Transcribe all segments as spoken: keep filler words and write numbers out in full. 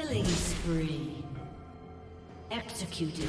Killing spree. Executed.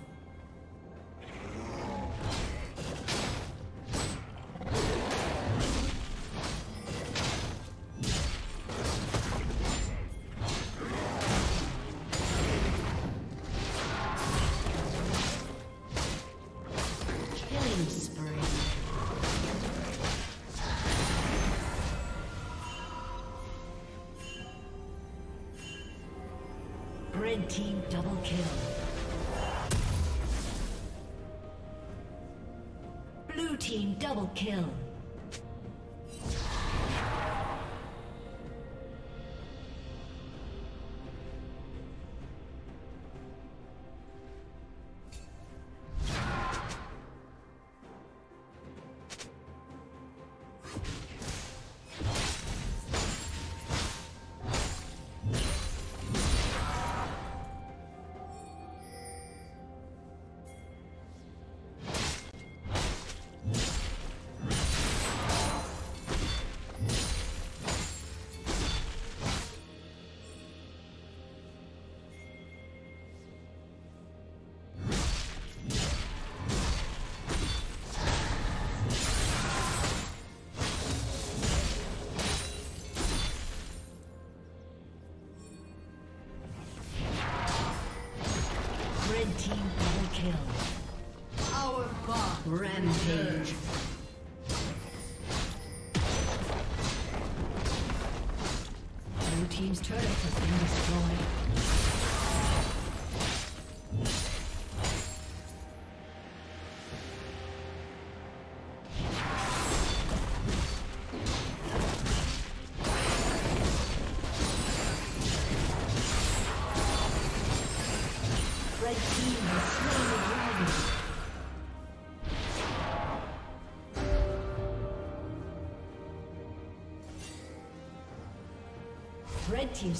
Red team double kill. Blue team double kill. Team double kill. Our God rampage. Blue team's turret has been destroyed. Red team's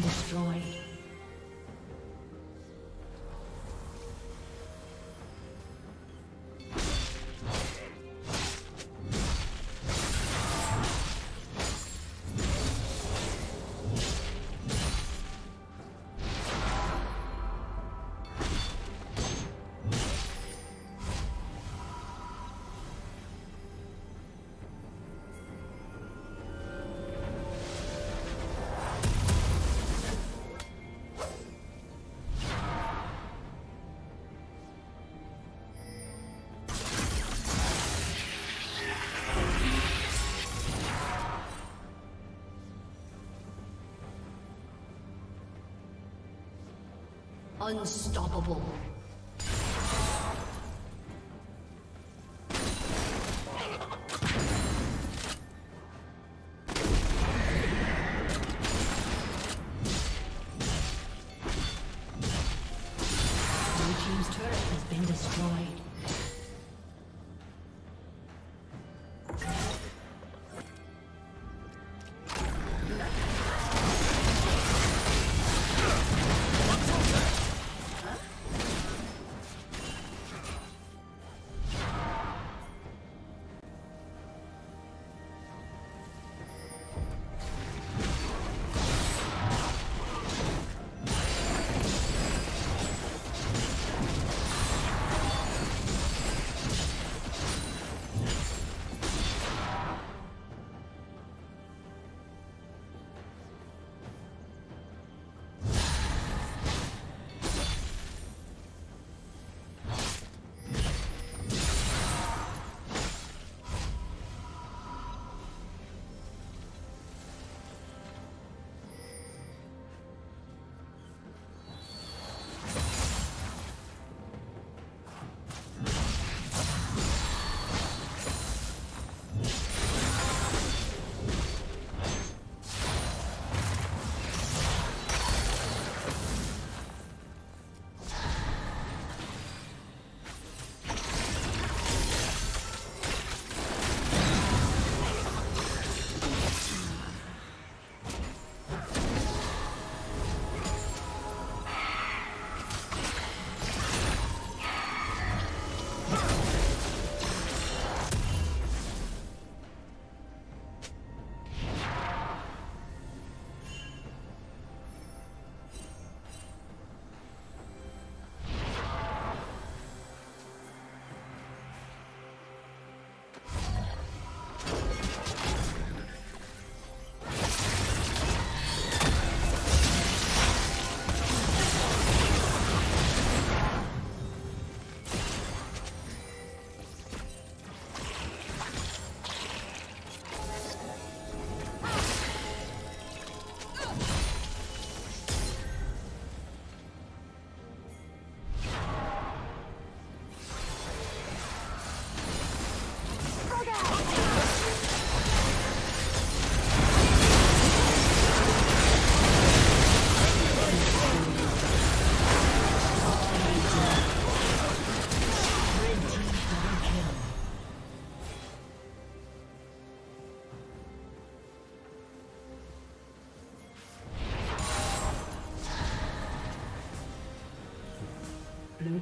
Destroyed. Unstoppable. Blue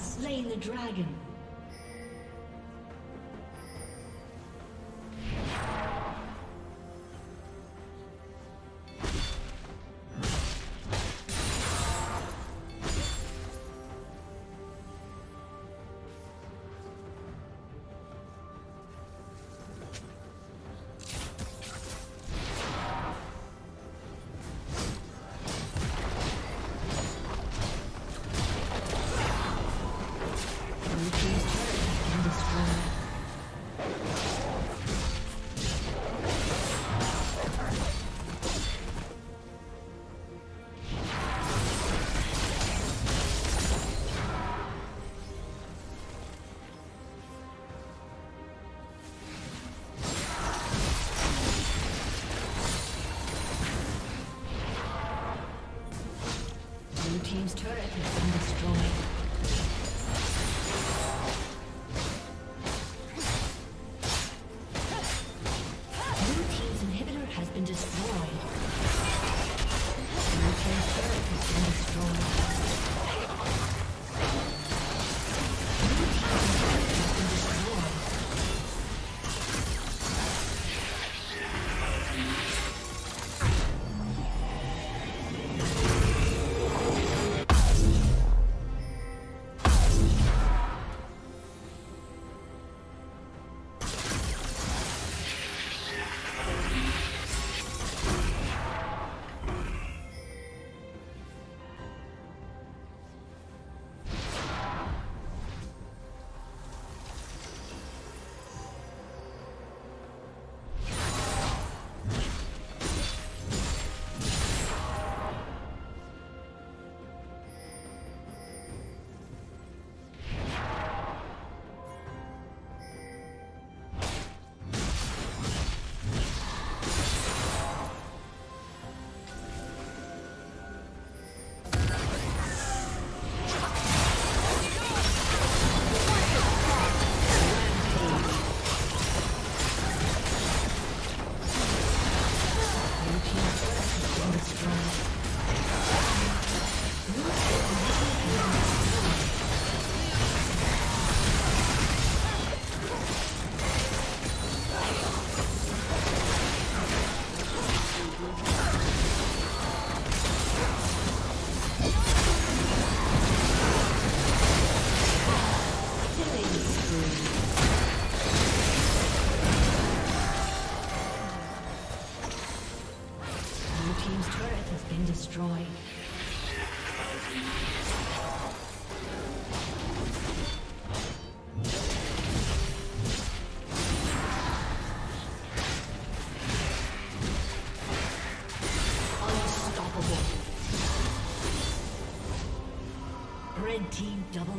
Slain the dragon. Team's turret has been destroyed. Red team double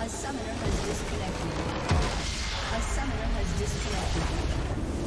A disconnected.